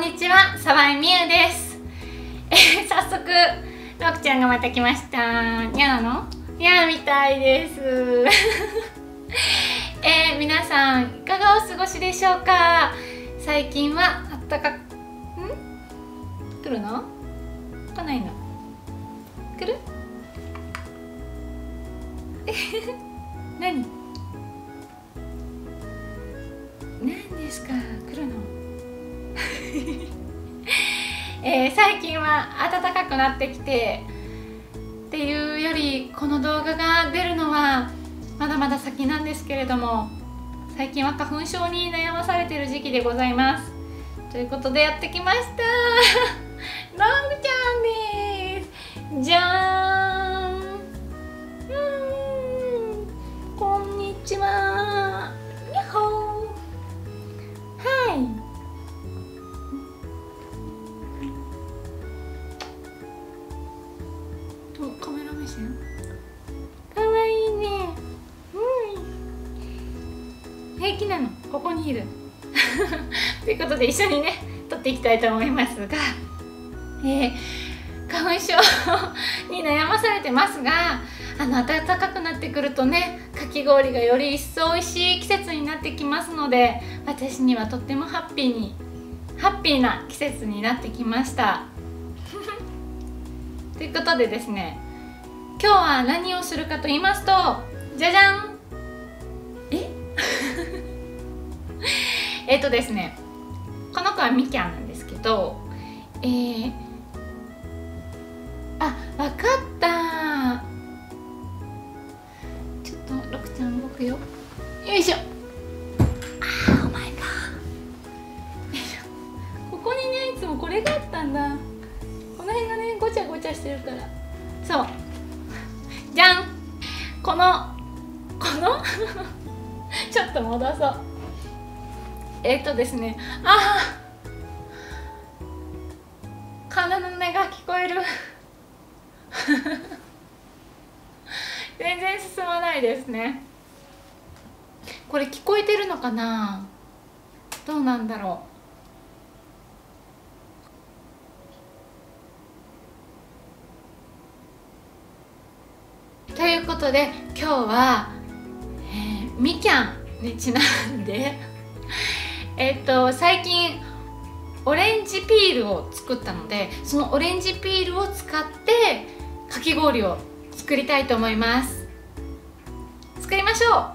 んにちは、沢井美優です。早速ロクちゃんがまた来ました。にゃーのにゃーみたいです。皆さんいかがお過ごしでしょうか。最近はあったかく来るの来ないの来る何何ですか来るの最近は暖かくなってきてっていうより、この動画が出るのはまだまだ先なんですけれども、最近は花粉症に悩まされている時期でございます。ということでやってきました。ロクちゃんです。じゃーん、こんにちは。にゃほー。はい、カメラ目線かわいいね。うん、平気なの、ここにいる。ということで一緒にね撮っていきたいと思いますが、花粉症に悩まされてますが、暖かくなってくるとね、かき氷がより一層おいしい季節になってきますので、私にはとってもハッピーな季節になってきました。ということでですね、今日は何をするかと言いますと、じゃじゃん。ですね、この子はみきゃんなんですけど、あ、わかったー。ちょっとロクちゃん動くよ。よいしょ。あー、お前か。ここにね、いつもこれがあったんだ。ごちゃごちゃしてるから。そう、じゃん。このちょっと戻そう。ですね、あー、鐘の音が聞こえる。全然進まないですね。これ聞こえてるのかな、どうなんだろう。ということで今日は、みきゃんにちなんで最近オレンジピールを作ったので、そのオレンジピールを使ってかき氷を作りたいと思います。作りましょう。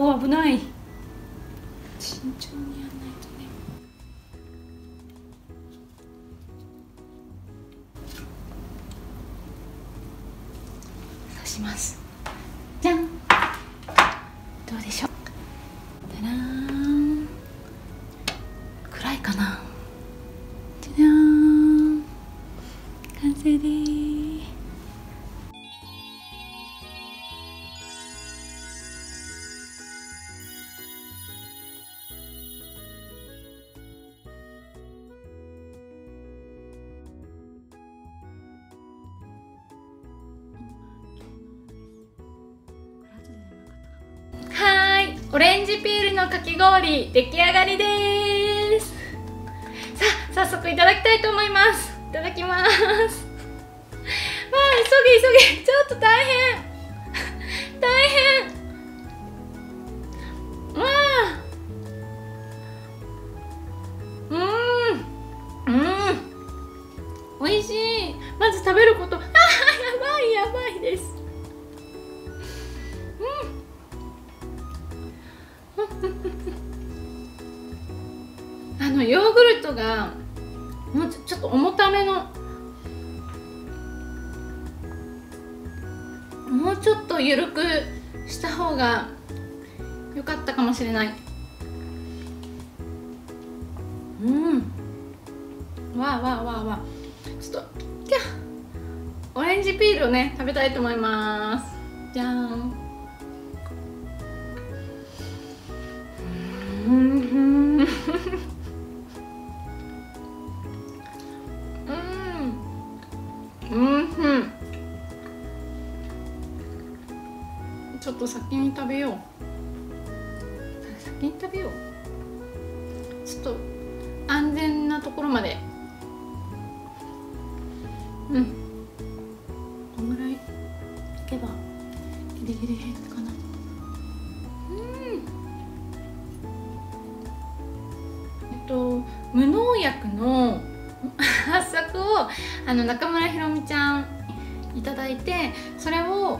お、危ない。慎重にやんないとね。刺します。じゃん、どうでしょう。じゃらーん、暗いかな。じゃじゃーん、完成です。オレンジピールのかき氷出来上がりです。さあ早速いただきたいと思います。いただきます。わあ急げ、ちょっと大変大変。わあ、おいしい。まず食べること、あー、やばいです。ヨーグルトがもうちょっと重ための、もうちょっと緩くした方が良かったかもしれない。わあちょっとオレンジピールをね食べたいと思います。じゃーん。ちょっと先に食べよう。ちょっと安全なところまで。こんぐらいいけばギリギリ減ったかな。無農薬の発作を中村ひろみちゃんいただいて、それを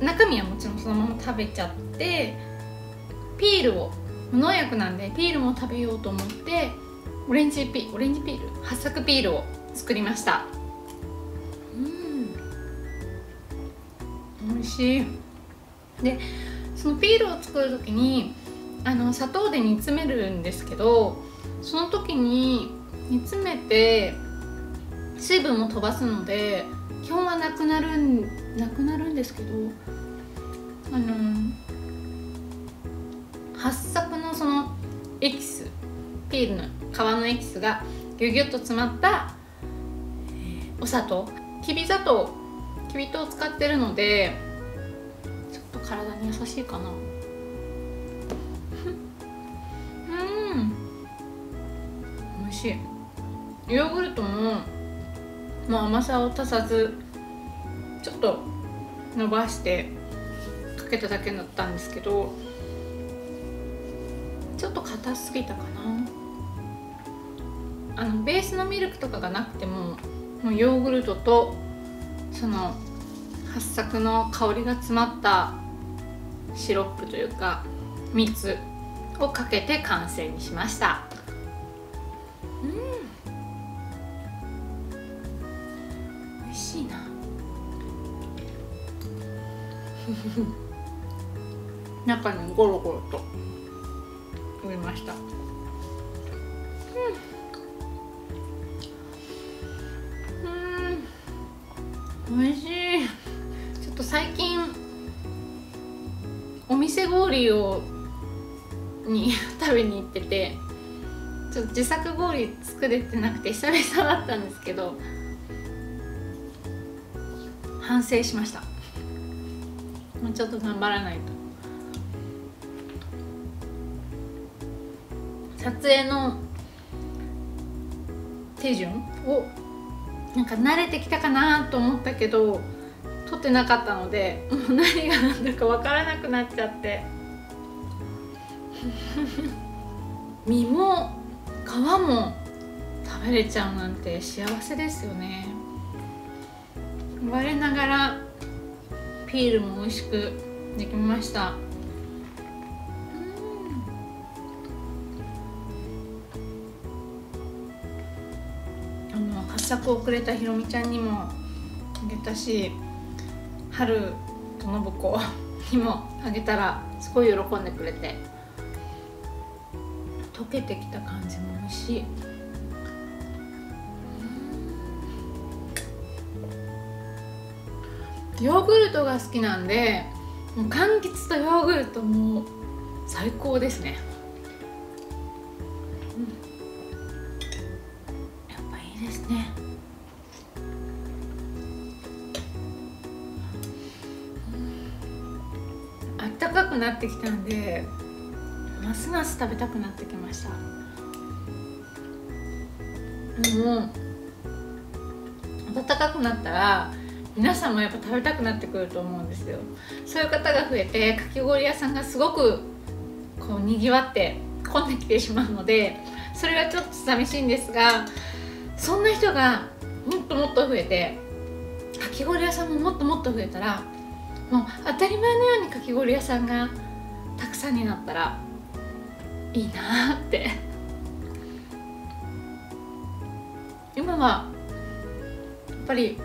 中身はもちろんそのまま食べちゃって、ピールを、無農薬なんでピールも食べようと思って、オレンジピール発作ピールを作りました。美味しい。でそのピールを作る時に砂糖で煮詰めるんですけど、その時に煮詰めて水分を飛ばすので基本はなくなるんですけど、発作のそのエキス、ピールの皮のエキスがギュギュッと詰まったお砂糖、きび糖を使ってるのでちょっと体に優しいかな。美味しい。ヨーグルトも、まあ、甘さを足さずちょっと伸ばしてかけただけだったんですけど、ちょっと硬すぎたかな。ベースのミルクとかがなくても、もうヨーグルトとその発作の香りが詰まったシロップというか蜜をかけて完成にしました。美味しいな。中にゴロゴロと入れました。美味しい。ちょっと最近お店氷に食べに行ってて、ちょっと自作氷作れてなくて久々だったんですけど、反省しました。もうちょっと頑張らないと。撮影の手順をなんか慣れてきたかなと思ったけど、撮ってなかったのでもう何が何だか分からなくなっちゃって身も皮も食べれちゃうなんて幸せですよね。我ながらピールも美味しくできました。発作をくれたひろみちゃんにもあげたし、はるとのぶこにもあげたらすごい喜んでくれて、溶けてきた感じも美味しい。ヨーグルトが好きなんで、もう柑橘とヨーグルトも最高ですね。ね、あったかくなってきたんでますます食べたくなってきました。もう暖かくなったら皆さんもやっぱ食べたくなってくると思うんですよ。そういう方が増えて、かき氷屋さんがすごくこうにぎわって混んできてしまうので、それはちょっと寂しいんですが、そんな人がもっともっと増えて、かき氷屋さんももっともっと増えたら、もう当たり前のようにかき氷屋さんがたくさんになったらいいなーって。今はやっぱり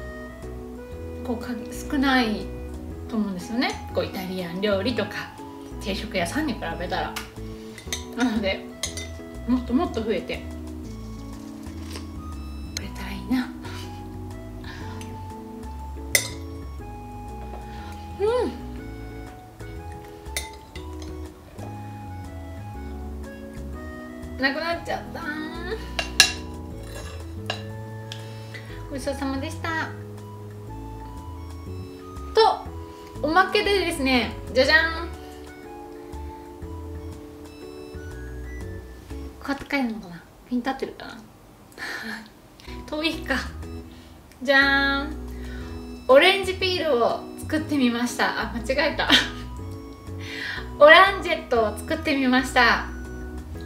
こう少ないと思うんですよね、こうイタリアン料理とか定食屋さんに比べたら。なのでもっともっと増えてくれたらいいな。なくなっちゃった。ごちそうさまでした。とおまけでですね、じゃじゃん。こう高いのかな？ピン立ってるかな？遠いか。じゃーん。オレンジピールを作ってみました。あ、間違えた。オランジェットを作ってみました。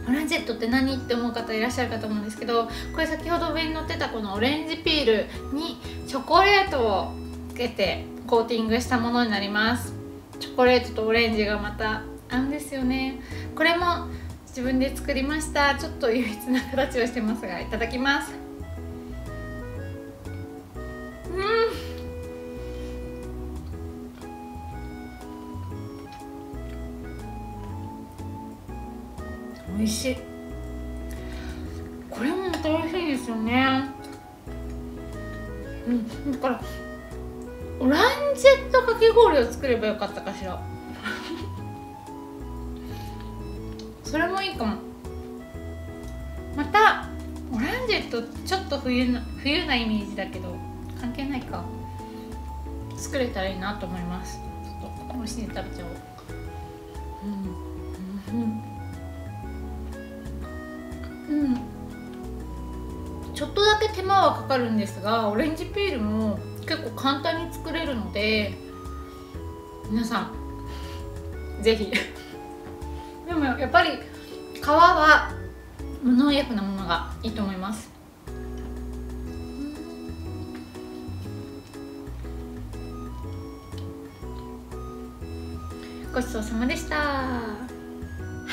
オランジェットって何って思う方いらっしゃるかと思うんですけど、これ先ほど上に乗ってたこのオレンジピールにチョコレートをつけてコーティングしたものになります。チョコレートとオレンジがまた合うんですよね。これも自分で作りました。ちょっと唯一な形をしてますが、いただきます。美味しい。これもまた美味しいですよね。だからオランジェットかき氷を作ればよかったかしら。それもいいかも。またオランジェットちょっと冬なイメージだけど関係ないか。作れたらいいなと思います。ちょっと美味しいの食べちゃおう。ちょっとだけ手間はかかるんですが、オレンジピールも結構簡単に作れるので、皆さんぜひ。でもやっぱり皮は無農薬なものがいいと思います。ごちそうさまでした。はい、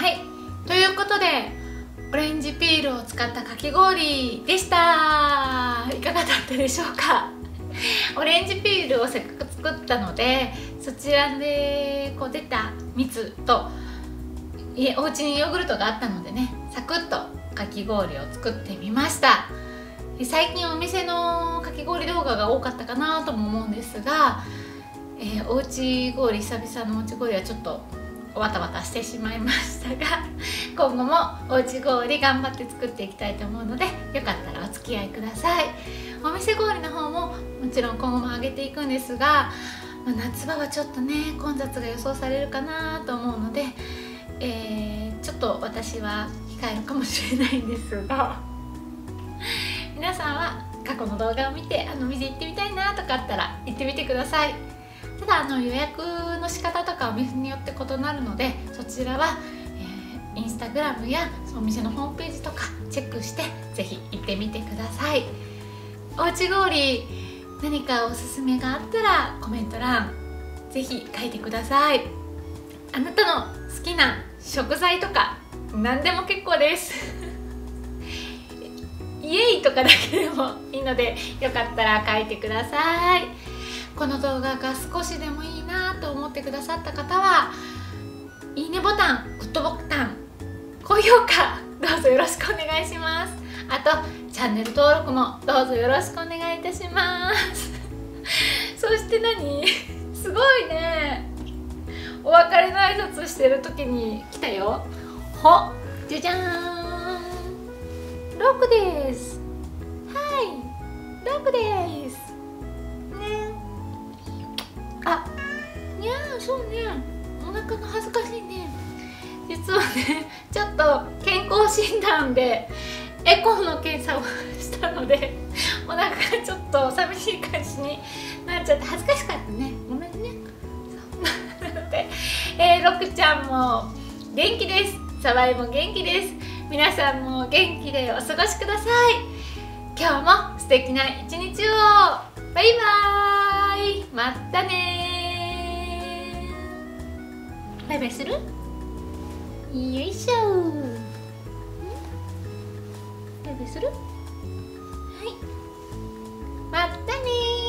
ということでオレンジピールを使ったかき氷でした。いかがだったでしょうか。オレンジピールをせっかく作ったので、そちらでこう出た蜜とお家にヨーグルトがあったのでね、サクッとかき氷を作ってみました。最近お店のかき氷動画が多かったかなとも思うんですが、おうち氷、久々のおうち氷はちょっとわたわたしてしまいましたが、今後もおうち氷頑張って作っていきたいと思うので、よかったらお付き合いください。お店氷の方ももちろん今後も上げていくんですが、夏場はちょっとね混雑が予想されるかなと思うので、ちょっと私は控えるかもしれないんですが、皆さんは過去の動画を見て、あの店行ってみたいなとかあったら行ってみてください。ただ予約の仕方とかお店によって異なるので、そちらは、インスタグラムやお店のホームページとかチェックしてぜひ行ってみてください。おうち氷何かおすすめがあったらコメント欄ぜひ書いてください。あなたの好きな食材とか何でも結構ですイエイとかだけでもいいので、よかったら書いてください。この動画が少しでもいいなと思ってくださった方は、いいねボタン、グッドボタン、高評価どうぞよろしくお願いします。あとチャンネル登録もどうぞよろしくお願いいたしますそしてすごいね、お別れの挨拶してる時に来たよ。じゃじゃーん、ロクです。はい、ロクです。あ、いやー、そうね、お腹が恥ずかしいね。実実はね、ちょっと健康診断でエコーの検査をしたので、お腹がちょっと寂しい感じになっちゃって恥ずかしかったね。ごめんね。そうなので、ろくちゃんも元気です。さわいも元気です。皆さんも元気でお過ごしください。今日も素敵な一日を。バイバーイ。またねー。バイバイする？よいしょー。バイバイする？はい。またねー。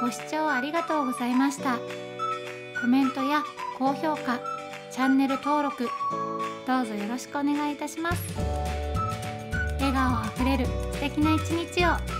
ご視聴ありがとうございました。コメントや高評価、チャンネル登録、どうぞよろしくお願いいたします。笑顔あふれる素敵な一日を。